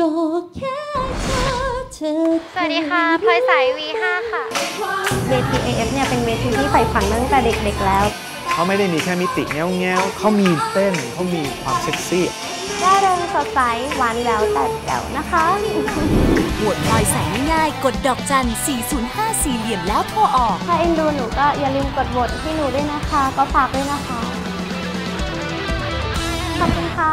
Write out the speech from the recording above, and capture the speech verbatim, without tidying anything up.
รอแค่เธอเธอสวัสดีค่ะพลอยสาย วี ห้า ค่ะเวที เอ เอฟ เนี่ยเป็นเวทีที่ใฝ่ฝันตั้งแต่เด็กๆแล้วเขาไม่ได้มีแค่มิติแง่ๆเขามีเต้นเขามีความเซ็กซี่ได้เริงสดใสหวานแหววแต่แจ๋วนะคะปวดพลอยแสงง่ายกดดอกจันสี่ศูนย์ห้าสี่เหลี่ยมแล้วโทรออกถ้าเอ็นดูหนูก็อย่าลืมกดโหวตให้หนูด้วยนะคะก็ฝากด้วยนะคะขอบคุณค่ะ